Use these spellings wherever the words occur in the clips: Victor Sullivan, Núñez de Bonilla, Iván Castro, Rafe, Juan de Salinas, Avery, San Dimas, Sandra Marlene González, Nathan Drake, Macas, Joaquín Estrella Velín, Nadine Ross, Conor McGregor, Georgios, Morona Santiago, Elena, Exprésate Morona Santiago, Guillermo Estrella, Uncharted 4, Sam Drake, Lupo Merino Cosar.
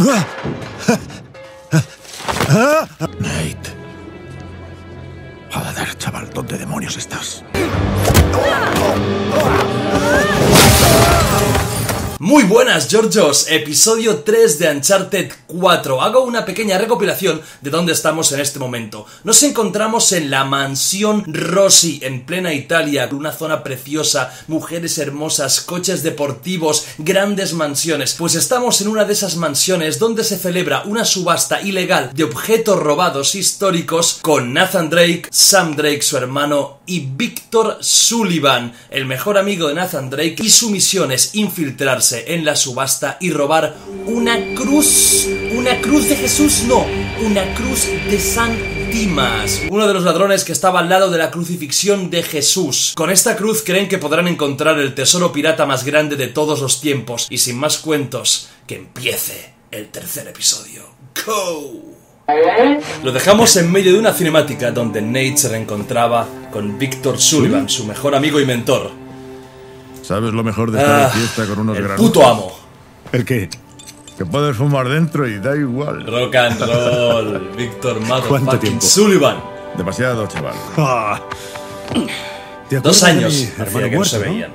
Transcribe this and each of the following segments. Nate. Joder, chaval, ¿dónde demonios estás? Muy buenas, Georgios, episodio 3 de Uncharted 4. Hago una pequeña recopilación de dónde estamos en este momento. Nos encontramos en la mansión Rossi, en plena Italia, una zona preciosa, mujeres hermosas, coches deportivos, grandes mansiones. Pues estamos en una de esas mansiones donde se celebra una subasta ilegal de objetos robados históricos con Nathan Drake, Sam Drake, su hermano, y Victor Sullivan, el mejor amigo de Nathan Drake, y su misión es infiltrarse en la subasta y robar una cruz de Jesús, no, una cruz de San Dimas, uno de los ladrones que estaba al lado de la crucifixión de Jesús. Con esta cruz creen que podrán encontrar el tesoro pirata más grande de todos los tiempos. Y sin más cuentos, que empiece el tercer episodio. ¡Go! Lo dejamos en medio de una cinemática donde Nate se reencontraba con Victor Sullivan, su mejor amigo y mentor. ¿Sabes lo mejor de estar en fiesta con unos granos? ¡Puto amo! ¿El qué? Que puedes fumar dentro y da igual. Rock and roll, Víctor Mato. ¿Cuánto tiempo? Sullivan. Demasiado, chaval. Ah. 2 años, hermano, que muerto, no se veían.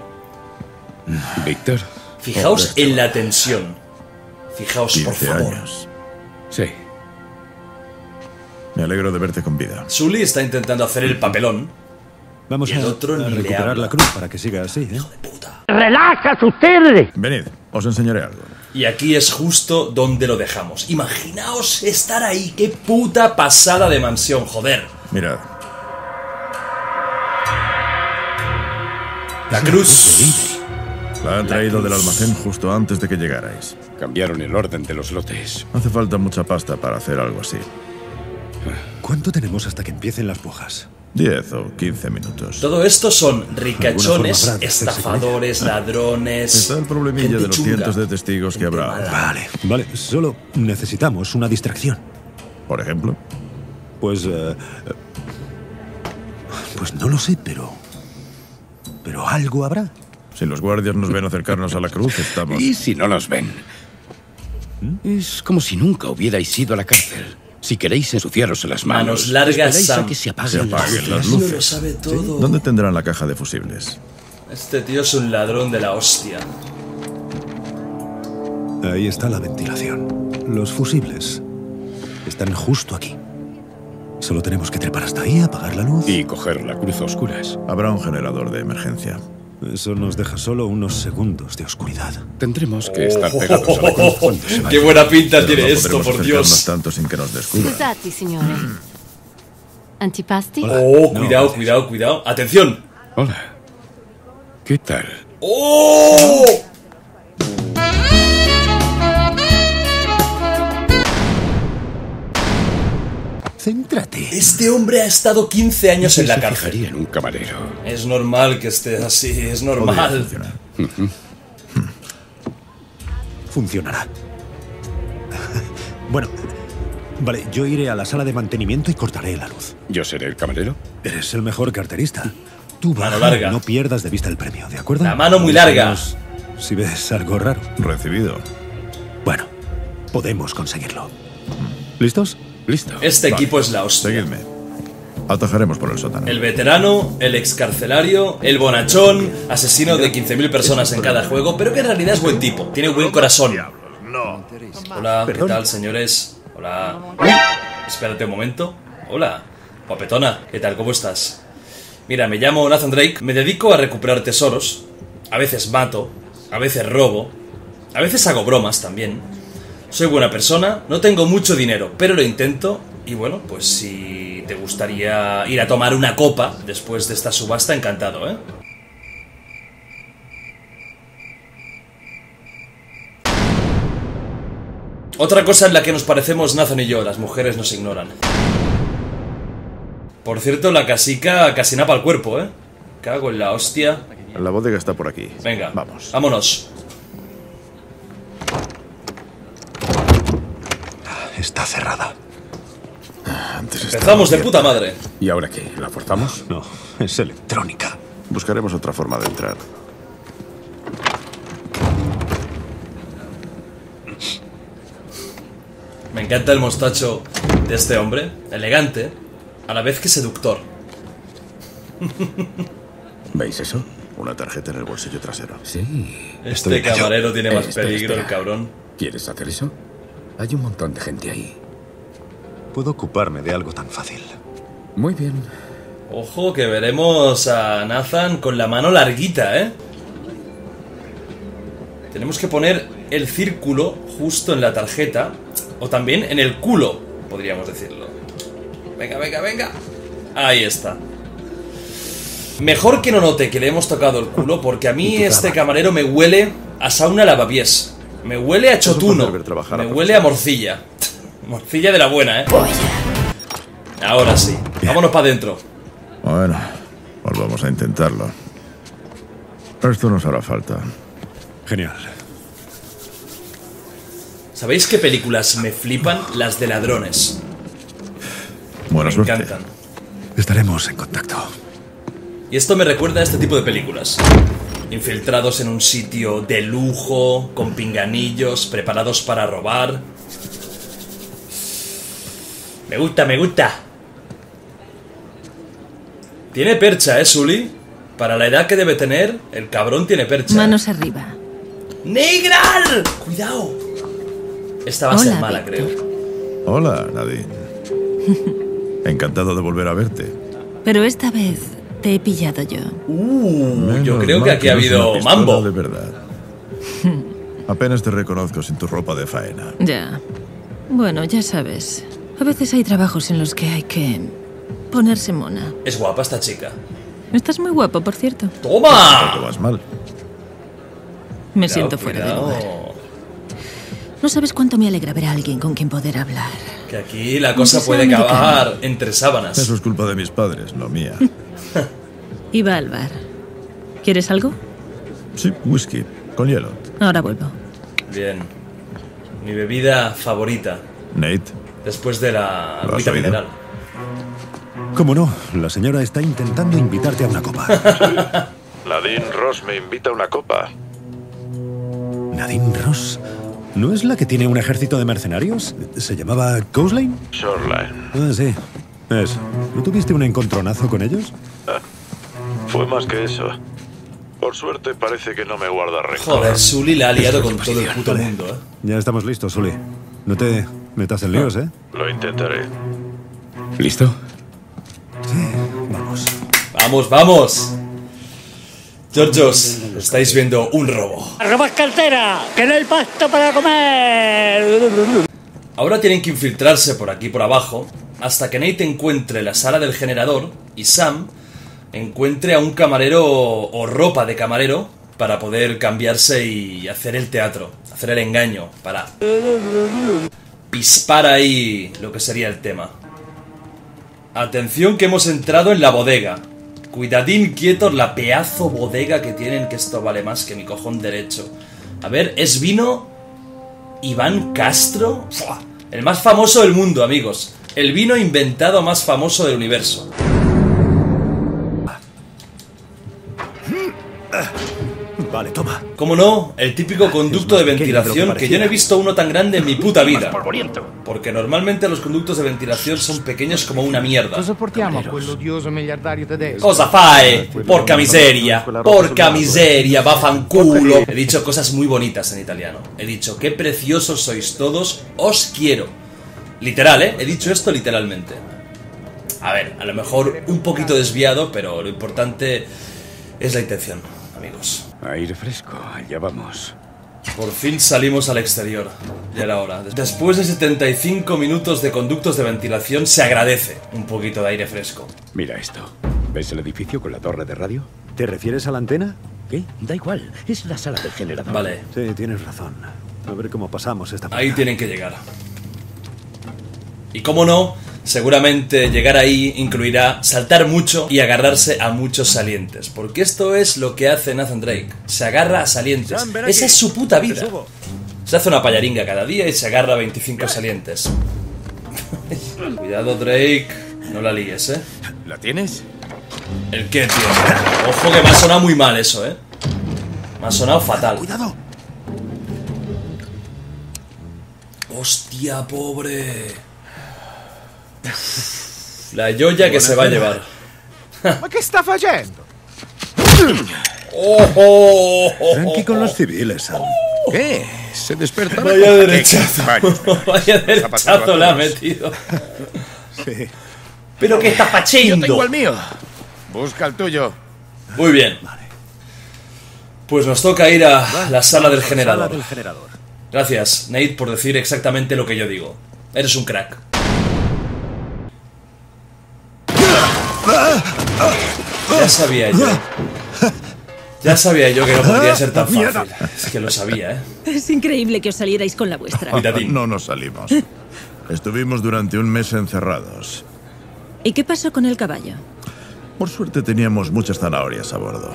Víctor. Fijaos en la tensión. Fijaos, por favor. Años. Sí. Me alegro de verte con vida. Sully está intentando hacer el papelón. Vamos a recuperar la cruz para que siga así, ¿eh? Hijo de puta. ¡Relajas ustedes! Venid, os enseñaré algo. Y aquí es justo donde lo dejamos. Imaginaos estar ahí. ¡Qué puta pasada de mansión, joder! Mirad. La cruz. La han traído del almacén justo antes de que llegarais. Cambiaron el orden de los lotes. Hace falta mucha pasta para hacer algo así. ¿Cuánto tenemos hasta que empiecen las pujas? 10 o 15 minutos. Todo esto son ricachones, estafadores, ladrones. Está el problemilla de los cientos de testigos que habrá. Vale, solo necesitamos una distracción. ¿Por ejemplo? Pues no lo sé, pero algo habrá. Si los guardias nos ven acercarnos a la cruz, estamos... ¿Y si no nos ven? Es como si nunca hubierais ido a la cárcel. Si queréis ensuciaros en las manos largas, a que se apaguen las luces. Lo sabe todo. ¿Dónde tendrán la caja de fusibles? Este tío es un ladrón de la hostia. Ahí está la ventilación. Los fusibles están justo aquí. Solo tenemos que trepar hasta ahí, apagar la luz... Y coger la cruz a oscuras. Habrá un generador de emergencia. Eso nos deja solo unos segundos de oscuridad. Tendremos que estar pegados a la cruz cuando se vaya. ¡Qué buena pinta tiene esto, por Dios! Tanto sin que nos descubran. Scusate, signore. Antipasti. Oh, cuidado, cuidado, cuidado. ¡Atención! Hola. ¿Qué tal? ¡Oh! Céntrate. Este hombre ha estado 15 años en la cárcel. En un camarero. Es normal que esté así, es normal. Funcionará. Bueno, vale, yo iré a la sala de mantenimiento y cortaré la luz. ¿Yo seré el camarero? Eres el mejor carterista. Tú, mano larga. No pierdas de vista el premio, ¿de acuerdo? La mano muy larga. Si ves algo raro. Recibido. Bueno, podemos conseguirlo. ¿Listos? Listo. Este equipo es la hostia. Seguidme. Atajaremos por el sótano. El veterano, el excarcelario, el bonachón, asesino de 15.000 personas en cada juego, pero que en realidad es buen tipo. Tiene buen corazón. No. Hola, ¿qué tal, señores? Hola. Espérate un momento. Hola. Guapetona, ¿qué tal? ¿Cómo estás? Mira, me llamo Nathan Drake. Me dedico a recuperar tesoros. A veces mato. A veces robo. A veces hago bromas también. Soy buena persona, no tengo mucho dinero, pero lo intento. Y bueno, pues si te gustaría ir a tomar una copa después de esta subasta, encantado, ¿eh? Otra cosa en la que nos parecemos Nathan y yo, las mujeres nos ignoran. Por cierto, la casica casi napa el cuerpo, ¿eh? Cago en la hostia. La bodega está por aquí. Venga, vamos. Vámonos. Está cerrada. Empezamos de puta madre. ¿Y ahora qué? ¿La forzamos? No, es electrónica. Buscaremos otra forma de entrar. Me encanta el mostacho de este hombre. Elegante, a la vez que seductor. ¿Veis eso? Una tarjeta en el bolsillo trasero. Sí. Este camarero tiene más peligro, espera. El cabrón. ¿Quieres hacer eso? Hay un montón de gente ahí. Puedo ocuparme de algo tan fácil. Muy bien. Ojo, que veremos a Nathan con la mano larguita, ¿eh? Tenemos que poner el círculo justo en la tarjeta. O también en el culo, podríamos decirlo. Venga, venga, venga. Ahí está. Mejor que no note que le hemos tocado el culo, porque a mí este camarero me huele a sauna lavapiés. Me huele a chotuno. Me huele a morcilla. Morcilla de la buena, ¿eh? Ahora sí. Vámonos para adentro. Bueno, volvamos a intentarlo. Esto nos hará falta. Genial. ¿Sabéis qué películas me flipan? Las de ladrones. Buenas noches. Me encantan. Estaremos en contacto. Y esto me recuerda a este tipo de películas. Infiltrados en un sitio de lujo, con pinganillos, preparados para robar. Me gusta, me gusta. Tiene percha, ¿eh, Sully? Para la edad que debe tener, el cabrón tiene percha. Manos arriba. ¡Negral! ¡Cuidado! Esta va a ser mala, Victor. Creo. Hola, Nadine. Encantado de volver a verte. Pero esta vez te he pillado yo. Yo creo que aquí ha habido mambo. De verdad. Apenas te reconozco sin tu ropa de faena. Ya. Bueno, ya sabes. A veces hay trabajos en los que hay que ponerse mona. Es guapa esta chica. Estás muy guapo, por cierto. ¡Toma! No te vas mal. Me siento fuera de lugar. No sabes cuánto me alegra ver a alguien con quien poder hablar. Que aquí la cosa puede acabar entre sábanas. Eso es culpa de mis padres, no mía. Iba al bar. ¿Quieres algo? Sí, whisky, con hielo. Ahora vuelvo. Bien. Mi bebida favorita. Nate. Después de la agüita mineral. ¿Cómo no? La señora está intentando invitarte a una copa. Sí. Nadine Ross me invita a una copa. ¿Nadine Ross? ¿No es la que tiene un ejército de mercenarios? ¿Se llamaba Coastline? Shoreline. Ah, sí. Eso. ¿No tuviste un encontronazo con ellos? Ah, fue más que eso. Por suerte parece que no me guarda rencor. Joder, Sully la ha liado con todo el puto mundo, ¿eh? Ya estamos listos, Sully. No te... metas en líos, ¿eh? Lo intentaré. ¿Listo? Sí, vamos. ¡Vamos, vamos! Georgios, estáis viendo un robo. ¡Robas cartera! ¡Que no hay pasto para comer! Ahora tienen que infiltrarse por aquí, por abajo, hasta que Nate encuentre la sala del generador y Sam encuentre a un camarero o ropa de camarero para poder cambiarse y hacer el teatro, hacer el engaño, para... dispara ahí lo que sería el tema. Atención, que hemos entrado en la bodega. Cuidadín quietos, la pedazo bodega que tienen, que esto vale más que mi cojón derecho. A ver, es vino Iván Castro. ¡Fua! El más famoso del mundo, amigos. El vino inventado más famoso del universo. Vale, toma. ¿Cómo no? El típico conducto de ventilación, que yo no he visto uno tan grande en mi puta vida. Porque normalmente los conductos de ventilación son pequeños como una mierda. Cosa fae, porca miseria, porca miseria, vaffanculo. He dicho cosas muy bonitas en italiano. He dicho, qué preciosos sois todos, os quiero. Literal, ¿eh? He dicho esto literalmente. A ver, a lo mejor un poquito desviado, pero lo importante es la intención, amigos. Aire fresco, allá vamos. Por fin salimos al exterior. Ya era hora. Después de 75 minutos de conductos de ventilación, se agradece un poquito de aire fresco. Mira esto. ¿Ves el edificio con la torre de radio? ¿Te refieres a la antena? ¿Qué? Da igual, es la sala del generador. Vale. Sí, tienes razón. A ver cómo pasamos esta parte. Ahí tienen que llegar. Y cómo no, seguramente llegar ahí incluirá saltar mucho y agarrarse a muchos salientes. Porque esto es lo que hace Nathan Drake. Se agarra a salientes. Esa es su puta vida. Se hace una payaringa cada día y se agarra a 25 salientes. Cuidado, Drake. No la líes, ¿eh? ¿La tienes? ¿El qué, tío? Ojo, que me ha sonado muy mal eso, ¿eh? Me ha sonado fatal. Cuidado. Hostia, pobre. La joya que se va a llevar. ¿Qué está fallando? Tranqui con los civiles, Sam. ¿Qué? Se despertaron. Vaya derechazo. Vaya derechazo la ha metido. Sí. Pero que está fachando. Yo tengo el mío. Busca el tuyo. Muy bien. Pues nos toca ir a la sala del generador. Gracias, Nate, por decir exactamente lo que yo digo. Eres un crack. Ya sabía yo. Ya sabía yo que no podría ser tan fácil. Es que lo sabía, ¿eh? Es increíble que os salierais con la vuestra. No nos salimos. Estuvimos durante un mes encerrados. ¿Y qué pasó con el caballo? Por suerte teníamos muchas zanahorias a bordo.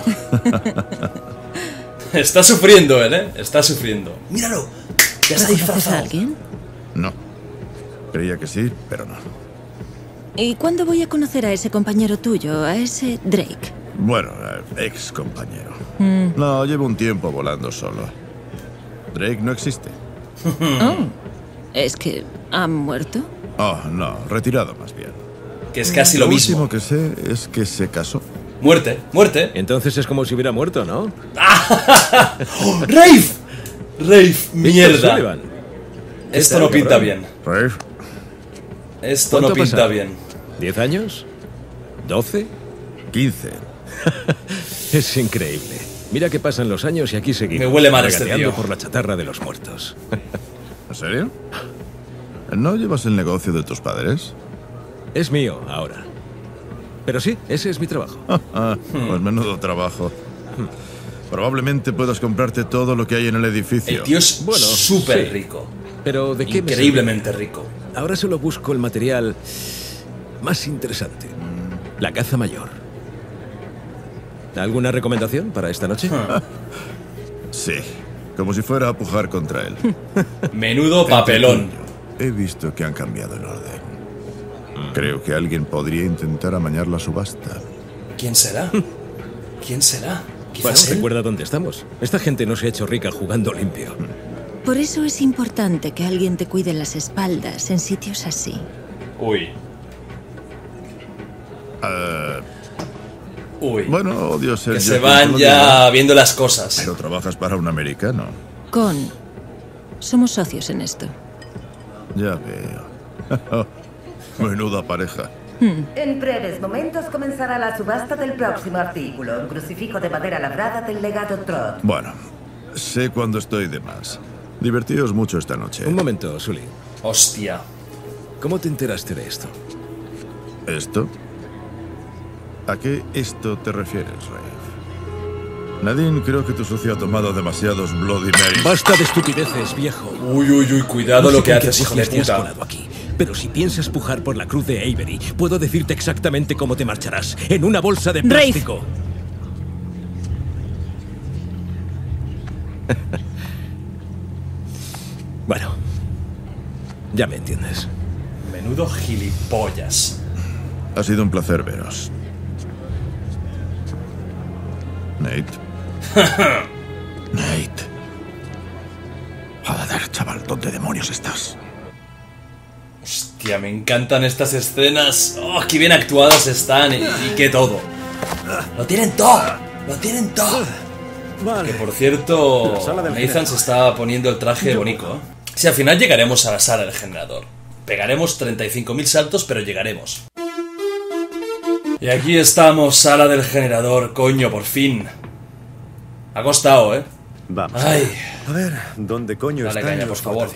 Está sufriendo él, ¿eh? Está sufriendo. ¡Míralo! ¿Ya se ha disfrazado a alguien? No. Creía que sí, pero no. ¿Y cuándo voy a conocer a ese compañero tuyo, a ese Drake? Bueno, ex compañero. No, llevo un tiempo volando solo. Drake no existe. Oh, ¿es que ha muerto? Oh, no, retirado más bien. Que es casi lo mismo. Lo último que sé es que se casó. Muerte, muerte. Entonces es como si hubiera muerto, ¿no? ¡Oh, Rafe! Rafe, mierda. Esto no pinta bien. Rafe. Esto no pinta bien. ¿10 años? ¿12? 15. Es increíble. Mira que pasan los años y aquí seguimos. Me huele mal este tío. Por la chatarra de los muertos. ¿En serio? ¿No llevas el negocio de tus padres? Es mío ahora. Pero sí, ese es mi trabajo. Pues menudo trabajo. Probablemente puedas comprarte todo lo que hay en el edificio. El tío es súper rico. Pero ¿de qué? Increíblemente rico. Ahora solo busco el material más interesante. La caza mayor. ¿Alguna recomendación para esta noche? Sí, como si fuera a pujar contra él. Menudo papelón. He visto que han cambiado el orden. Creo que alguien podría intentar amañar la subasta. ¿Quién será? ¿Quién será? Bueno, recuerda dónde estamos. Esta gente no se ha hecho rica jugando limpio. Por eso es importante que alguien te cuide las espaldas en sitios así. Uy. Uy. Bueno, odio ser que se van ya viendo las cosas. Pero trabajas para un americano. Somos socios en esto. Ya veo. Menuda pareja. En breves momentos comenzará la subasta del próximo artículo. Un crucifijo de madera labrada del legado Trot. Bueno, sé cuándo estoy de más. Divertíos mucho esta noche. Un momento, Sully. Hostia. ¿Cómo te enteraste de esto? ¿Esto? ¿A qué esto te refieres, Rafe? Nadine, creo que tu socio ha tomado demasiados Bloody Marys. Basta de estupideces, viejo. Uy, uy, uy, cuidado no sé lo que haces, hijo de puta. Pero si piensas pujar por la cruz de Avery, puedo decirte exactamente cómo te marcharás. En una bolsa de plástico. Bueno, ya me entiendes. Menudo gilipollas. Ha sido un placer veros. Nate. Nate. Joder, chaval, ¿dónde demonios estás? Hostia, me encantan estas escenas. ¡Oh, qué bien actuadas están! Y qué todo. ¡Lo tienen todo! ¡Lo tienen todo! Vale. Que por cierto, Nathan se está poniendo el traje bonito. Si al final llegaremos a la sala del generador. Pegaremos 35.000 saltos, pero llegaremos. Y aquí estamos, sala del generador, coño, por fin. Ha costado, ¿eh? Vamos. Ay. A ver, ¿dónde coño está? Dale caña, por favor.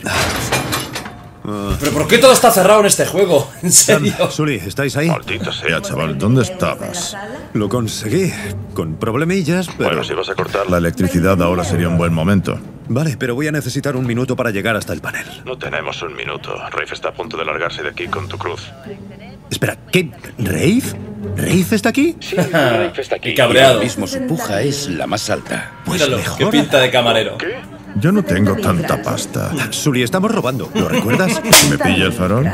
¿Pero por qué todo está cerrado en este juego? ¿En serio? Sully, ¿estáis ahí? Maldita sea, chaval, ¿dónde estabas? Lo conseguí, con problemillas, pero... Bueno, si vas a cortar la electricidad ahora sería un buen momento. Vale, pero voy a necesitar un minuto para llegar hasta el panel. No tenemos un minuto. Rafe está a punto de largarse de aquí con tu cruz. Espera, ¿qué? ¿Rafe? ¿Rafe está aquí? Sí, Rafe está aquí. Y cabreado. El mismo, su puja es la más alta. Pues míralo, qué pinta de camarero. ¿Qué? Yo no tengo tanta pasta. Sully, estamos robando. ¿Lo recuerdas? ¿Me pilla el farol?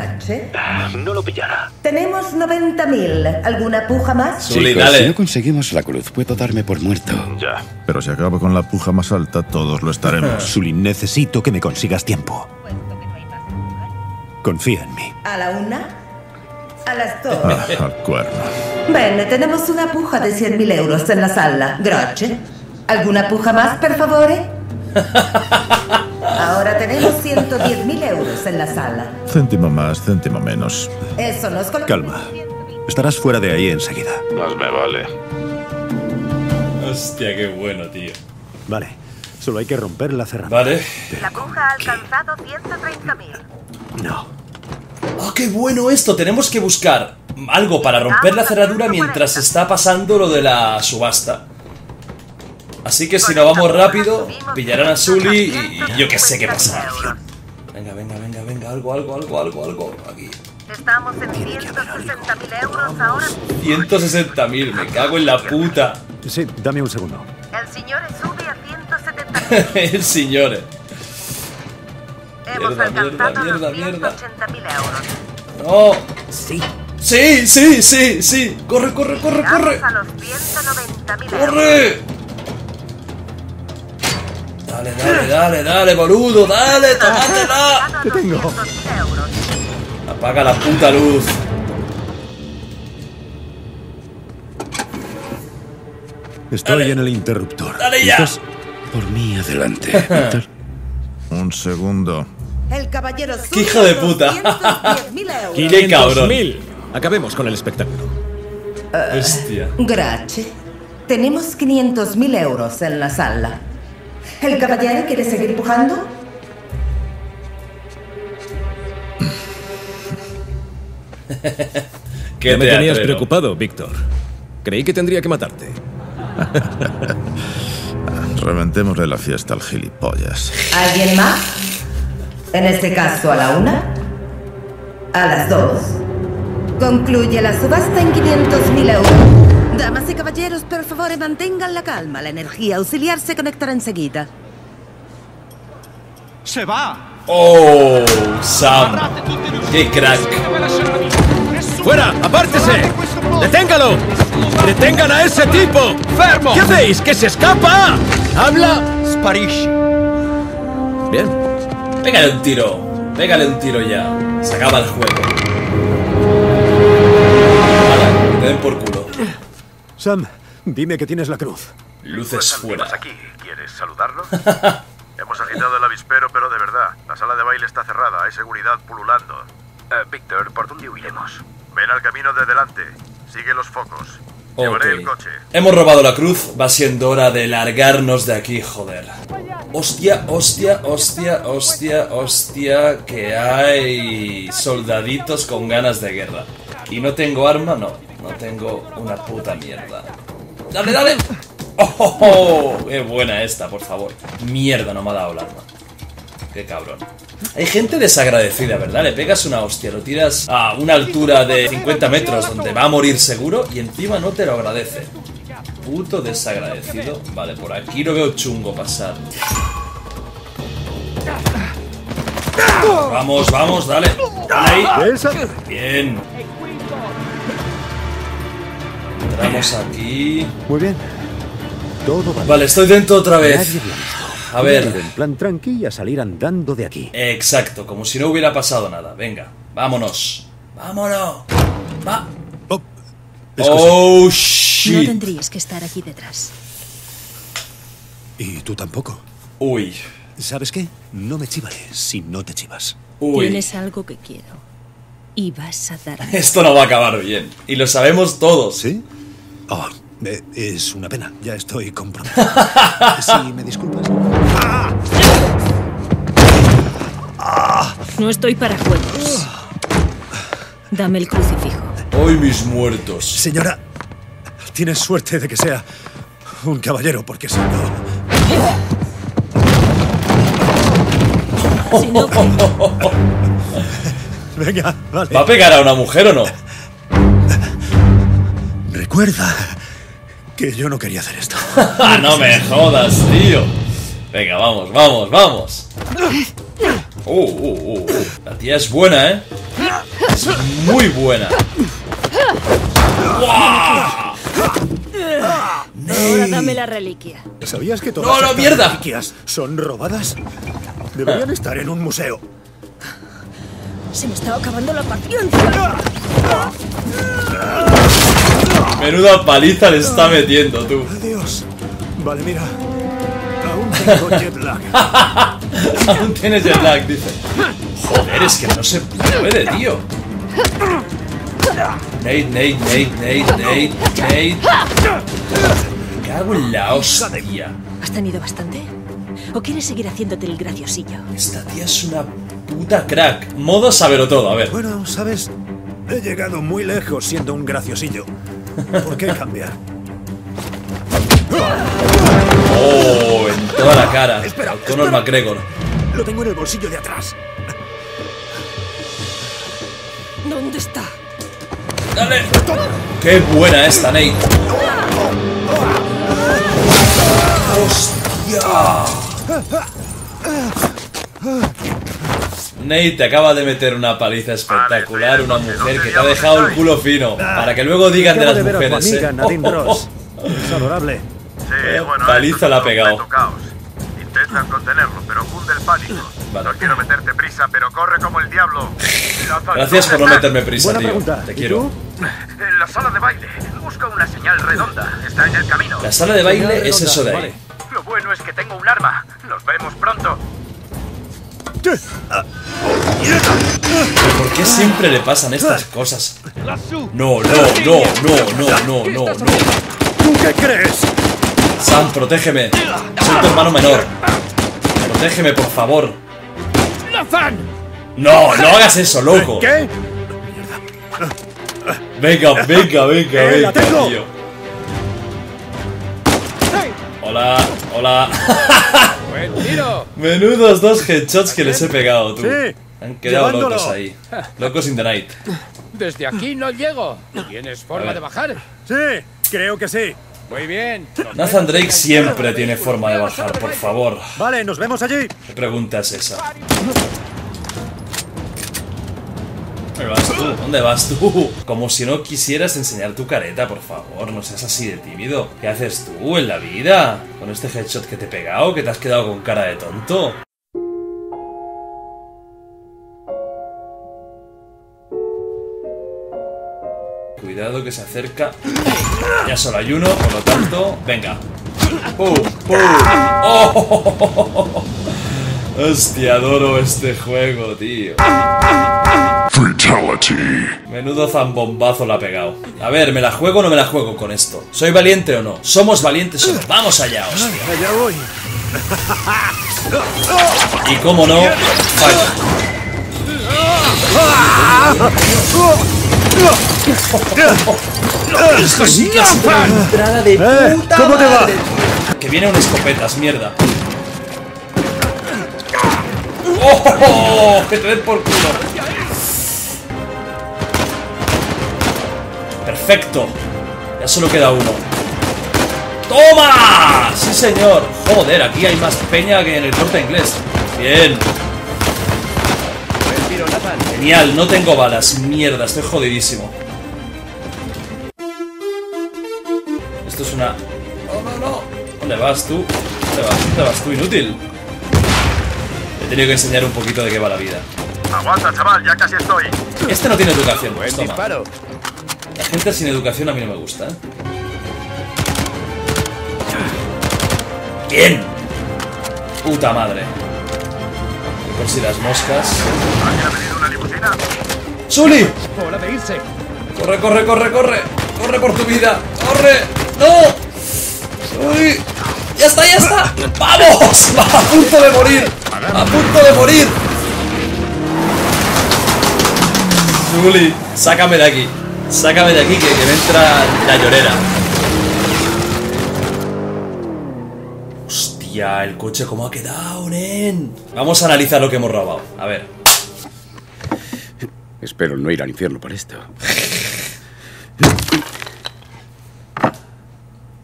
No lo pillará. Tenemos 90.000. ¿Alguna puja más? Sully, dale. Si no conseguimos la cruz, puedo darme por muerto. Ya. Pero si acabo con la puja más alta, todos lo estaremos. Sully, necesito que me consigas tiempo. Confía en mí. ¿A la una? ¿A las dos? Ah, al cuerno. Bene, tenemos una puja de 100.000 euros en la sala. Grazie. ¿Alguna puja más, por favor? Ahora tenemos 110.000 euros en la sala. Céntimo más, céntimo menos. Eso nos coloca. Calma. Estarás fuera de ahí enseguida. Más me vale. Hostia, qué bueno, tío. Vale. Solo hay que romper la cerradura. Vale. La puja ha alcanzado 130.000. No. ¡Oh, qué bueno esto! Tenemos que buscar algo para romper la cerradura mientras está pasando lo de la subasta. Así que si no vamos rápido, pillarán a Sully y yo que sé qué pasará. Venga, venga, venga, venga, algo. Aquí. Estamos en 160.000 euros ahora. 160.000, me cago en la puta. Sí, dame un segundo. El señor sube a 170.000. El señor. Hemos alcanzado los 180.000 euros. ¡No! ¡Sí! ¡Sí, sí, sí, sí! ¡Corre, corre, corre, corre! A los 190.000 euros. ¡Corre! Dale, dale, dale, dale, boludo, dale, tómatela. ¿Qué tengo? Apaga la puta luz. Estoy en el interruptor. Dale ya. ¿Estás? Por mí adelante, Victor. Un segundo. El caballero. ¡Qué hijo de puta! 500.000 cabrón. Acabemos con el espectáculo. Hostia. Gracias. Tenemos 500.000 euros en la sala. ¿El caballero quiere seguir pujando? ¿Qué me tenías preocupado, Víctor? Creí que tendría que matarte. Reventémosle la fiesta al gilipollas. ¿Alguien más? En este caso, a la una. A las dos. Concluye la subasta en 500.000 euros. Damas y caballeros, por favor, mantengan la calma. La energía auxiliar se conectará enseguida. ¡Se va! ¡Oh, Sam! ¡Qué crack! ¡Fuera! ¡Apártese! ¡Deténgalo! ¡Detengan a ese tipo! ¡Fermo! ¿Qué hacéis? ¡Que se escapa! ¡Habla! ¡Sparish! Bien. Pégale un tiro. Pégale un tiro ya. Se acaba el juego. Vale, te den por culo. Sam, dime que tienes la cruz. Luces fuera. Aquí. ¿Quieres saludarlo? Hemos agitado el avispero, pero de verdad. La sala de baile está cerrada. Hay seguridad pululando. Víctor, ¿por dónde huiremos? Ven al camino de delante. Sigue los focos. Okay. Llevaré el coche. Hemos robado la cruz. Va siendo hora de largarnos de aquí, joder. Hostia, hostia, hostia, hostia, hostia. Que hay soldaditos con ganas de guerra. Y no tengo arma, no. No tengo una puta mierda. ¡Dale, dale! ¡Oh, oh, oh! ¡Qué buena esta, por favor! Mierda, no me ha dado el arma. ¡Qué cabrón! Hay gente desagradecida, ¿verdad? Le pegas una hostia, lo tiras a una altura de 50 metros donde va a morir seguro y encima no te lo agradece. Puto desagradecido. Vale, por aquí lo veo chungo pasar. Vamos, vamos, dale. Dale ahí. Bien. Entramos aquí. Muy bien. Todo vale. Vale, estoy dentro otra vez. A ver. En plan tranquila, salir andando de aquí. Exacto, como si no hubiera pasado nada. Venga, vámonos. Vámonos. Va. Oh, shit. No tendrías que estar aquí detrás. Y tú tampoco. Uy. ¿Sabes qué? No me chivaré si no te chivas. Uy. Tienes algo que quiero. Y vas a dar. Esto no va a acabar bien. Y lo sabemos todos. ¿Sí? Oh, es una pena. Ya estoy comprometido. Si me disculpas. No estoy para juegos. Dame el crucifijo. Hoy mis muertos. Señora, tienes suerte de que sea un caballero, porque si no. Si no. Venga, vale. ¿Va a pegar a una mujer o no? Recuerda que yo no quería hacer esto. No me jodas, tío. Venga, vamos, vamos, vamos. La tía es buena, ¿eh? Es muy buena. Ahora dame la reliquia. ¿Sabías que todas las reliquias son robadas? Deberían estar en un museo. Se me está acabando la paciencia. Menuda paliza le está metiendo, tú. Adiós. Vale, mira. Aún tengo jet lag. Aún tienes jet lag, dice. Joder, es que no se puede, tío. Nate. Me cago en la hostia. ¿Has tenido bastante? ¿O quieres seguir haciéndote el graciosillo? Esta tía es una puta crack. Modo saberlo todo, a ver. Bueno, sabes, he llegado muy lejos siendo un graciosillo. ¿Por qué cambiar? Oh, en toda la cara. Espera, Conor McGregor. Lo tengo en el bolsillo de atrás. ¿Dónde está? Dale. Qué buena esta, Nate. ¡Hostia! Nate te acaba de meter una paliza espectacular, una mujer que te ha dejado el culo fino, para que luego digan de las mujeres, ¿eh? Nadine Ross. Es adorable. Sí, bueno, paliza la ha pegado. Intentan contenerlo, pero cunde el pánico. No quiero meterte prisa, pero corre como el diablo. Gracias por no meterme prisa, tío. Te quiero. En la sala de baile. Busca una señal redonda. Está en el camino. La sala de baile es eso de ahí. Lo bueno es que tengo un arma. Nos vemos pronto. ¿Pero por qué siempre le pasan estas cosas? No. ¿Tú qué crees? Sam, protégeme. Soy tu hermano menor. Protégeme, por favor. No, no hagas eso, loco. ¿Qué? Venga, tío. Hola. Menudos dos headshots que les he pegado, tú. Han quedado locos ahí. Locos in the night. Desde aquí no llego. ¿Tienes forma de bajar? Sí, creo que sí. Muy bien. Nathan Drake siempre tiene forma de bajar, por favor. Vale, nos vemos allí. ¿Qué pregunta es esa? ¿Dónde vas tú? Como si no quisieras enseñar tu careta, por favor. No seas así de tímido. ¿Qué haces tú en la vida? Con este headshot que te he pegado, que te has quedado con cara de tonto. Cuidado que se acerca. Ya solo hay uno, por lo tanto, venga. ¡Pum! ¡Oh! Hostia, adoro este juego, tío. Fatality. Menudo zambombazo la ha pegado. A ver, ¿me la juego o no me la juego con esto? ¿Soy valiente o no? ¿Somos valientes o no? ¡Vamos allá, hostia! Allá voy. Y cómo no... Esto sí que es una entrada de puta. ¿Cómo te va? Que viene un escopetas, mierda. ¡Oh! ¡Que te den por culo! ¡Perfecto! Ya solo queda uno. ¡Toma! ¡Sí, señor! Joder, aquí hay más peña que en el Corte Inglés. Bien. Genial, no tengo balas. Mierda, estoy jodidísimo. Esto es una... No. ¿Dónde vas tú, inútil? He tenido que enseñar un poquito de qué va la vida. Aguanta, chaval, ya casi estoy. Este no tiene educación. Buen disparo. La gente sin educación a mí no me gusta. Bien. Puta madre. Por si las moscas. ¿Ha venido una limusina? ¡Sully! ¡Hora de irse! ¡Corre! ¡Corre por tu vida! ¡Corre! ¡No! ¡Uy! ¡Ya está! ¡Vamos! ¡A punto de morir! Juli, sácame de aquí que me entra la llorera. Hostia, el coche cómo ha quedado, nen. Vamos a analizar lo que hemos robado. A ver. Espero no ir al infierno por esto.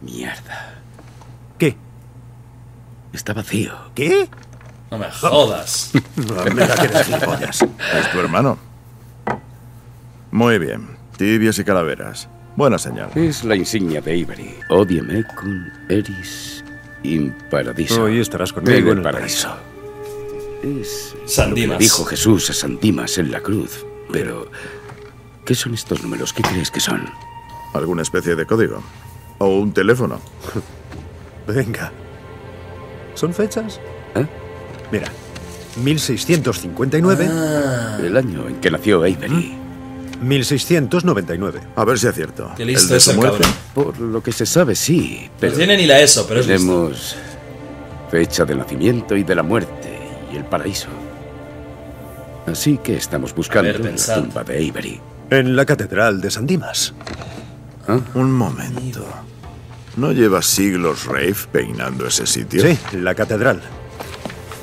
Mierda. ¿Qué? Está vacío. ¿Qué? No me jodas. Es tu hermano. Muy bien. Tibias y calaveras. Buena señal. Es la insignia de Avery. Ódiame con eris in paradiso. Hoy estarás conmigo en el paraíso. Es San Dimas. Dijo Jesús a San Dimas en la cruz. Pero, ¿qué son estos números? ¿Qué crees que son? ¿Alguna especie de código? ¿O un teléfono? Venga. ¿Son fechas? ¿Eh? Mira, 1659. Ah. El año en que nació Avery. 1699. A ver si es cierto. Qué listo es el cabrón. Por lo que se sabe, sí. Pero no tiene ni la ESO, pero tenemos es listo. Fecha de nacimiento y de la muerte y el paraíso. Así que estamos buscando la tumba de Avery. En la catedral de San Dimas. ¿Ah? Un momento. ¿No lleva siglos Rafe peinando ese sitio? Sí, la catedral.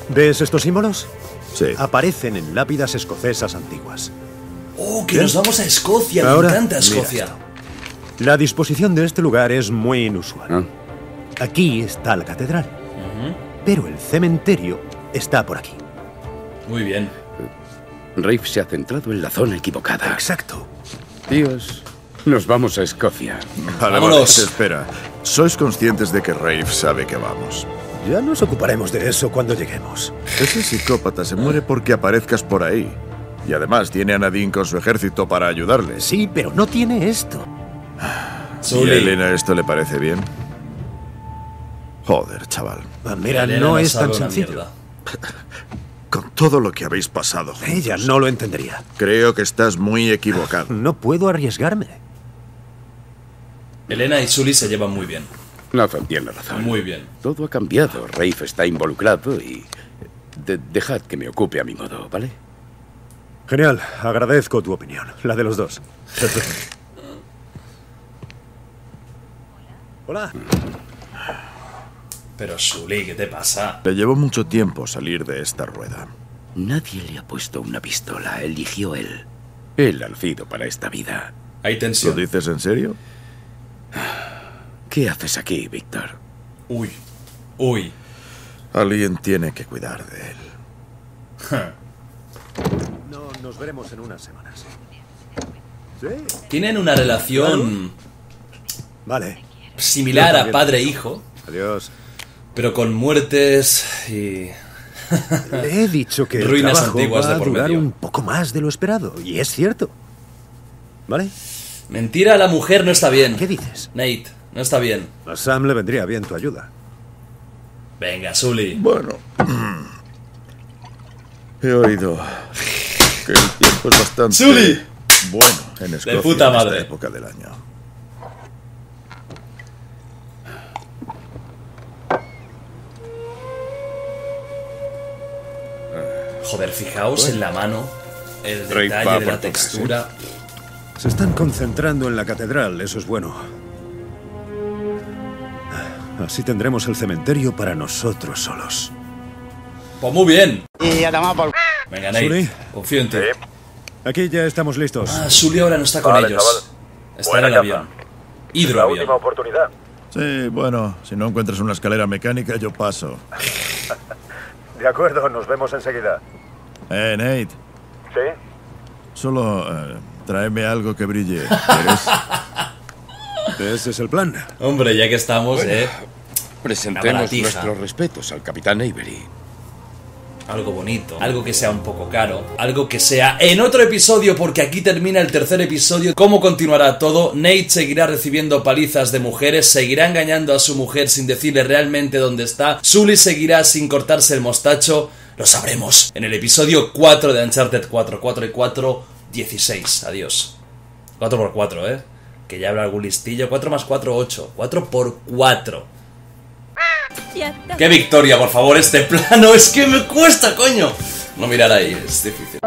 ¿Ves estos símbolos? Sí. Aparecen en lápidas escocesas antiguas. ¡Oh, que nos vamos a Escocia! Ahora, me encanta Escocia. La disposición de este lugar es muy inusual. ¿Ah? Aquí está la catedral. Pero el cementerio está por aquí. Muy bien. Rafe se ha centrado en la zona equivocada. Exacto. Dios, nos vamos a Escocia. ¡Vámonos! Espera, ¿sois conscientes de que Rafe sabe que vamos? Ya nos ocuparemos de eso cuando lleguemos. Ese psicópata se muere porque aparezcas por ahí. Y además tiene a Nadine con su ejército para ayudarle. Sí, pero no tiene esto. ¿Y a Elena esto le parece bien? Joder, chaval. Mira, no es tan sencillo. Con todo lo que habéis pasado juntos. Ella no lo entendería. Creo que estás muy equivocado. No puedo arriesgarme. Elena y Sully se llevan muy bien. Nathan tiene razón. Muy bien. Todo ha cambiado. Rafe está involucrado y... Dejad que me ocupe a mi modo, ¿vale? Genial, agradezco tu opinión, la de los dos. Hola. Pero Sully, ¿qué te pasa? Te llevó mucho tiempo salir de esta rueda. Nadie le ha puesto una pistola, eligió él. Él ha nacido para esta vida. Hay tensión. ¿Lo dices en serio? ¿Qué haces aquí, Víctor? Uy, uy. Alguien tiene que cuidar de él. Nos veremos en unas semanas. ¿Sí? Tienen una relación similar a padre e hijo. Adiós. Pero con muertes y... Le he dicho que ruinas antiguas de por medio. Va a durar un poco más de lo esperado. Y es cierto. ¿Vale? Mentira, la mujer no está bien. ¿Qué dices? Nate, no está bien. A Sam le vendría bien tu ayuda. Venga, Sully. Bueno. He oído... que el tiempo es bastante bueno en Escocia de puta madre. En esta época del año. Joder, fijaos en la mano, el detalle de la textura. Se están concentrando en la catedral, eso es bueno. Así tendremos el cementerio para nosotros solos. Pues muy bien. Y ya tomamos por... Venga, Nate, confío en ti. Aquí ya estamos listos. Ah, Sully ahora no está con ellos. Chaval. Está en el avión. Hidroavión. La última oportunidad. Sí, bueno, si no encuentras una escalera mecánica, yo paso. De acuerdo, nos vemos enseguida. Nate. ¿Sí? Solo tráeme algo que brille. Ese es el plan. Hombre, ya que estamos, bueno, presentemos nuestros respetos al capitán Avery. Algo bonito, algo que sea un poco caro, algo que sea en otro episodio, porque aquí termina el tercer episodio. ¿Cómo continuará todo? Nate seguirá recibiendo palizas de mujeres, seguirá engañando a su mujer sin decirle realmente dónde está. Sully seguirá sin cortarse el mostacho. Lo sabremos en el episodio 4 de Uncharted 4. 4 y 4, 16. Adiós. 4x4, que ya habrá algún listillo. 4 más 4, 8. 4x4. ¡Qué victoria, por favor! Este plano es que me cuesta, coño. No mirar ahí, es difícil.